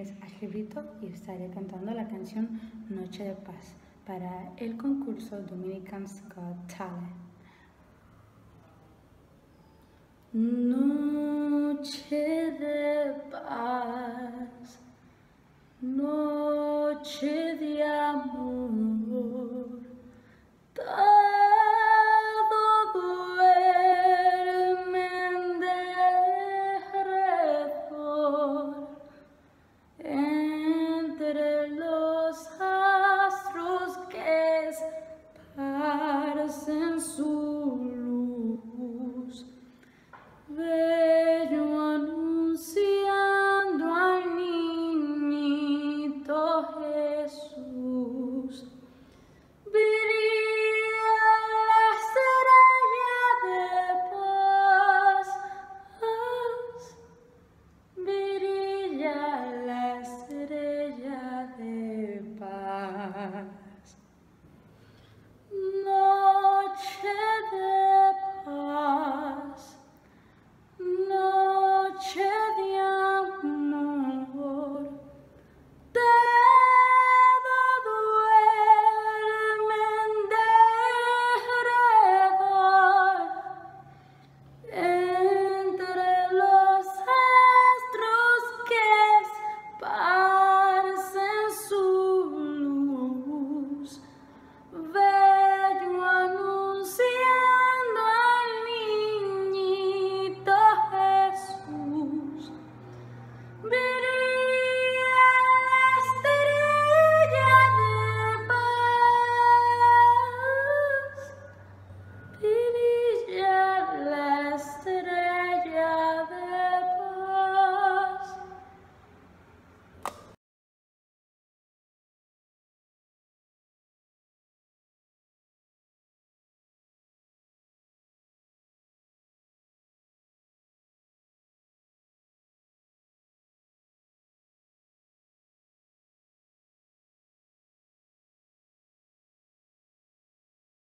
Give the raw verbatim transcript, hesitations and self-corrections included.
es Ashly Brito y estaré cantando la canción Noche de Paz para el concurso Dominicana's Got Talent. Noche de paz, noche de amor, todo duermen de redor, entre los astros que esparcen su luz. Bello anunciando al niñito Jesús, brilla la estrella de paz, brilla la estrella de paz, noche de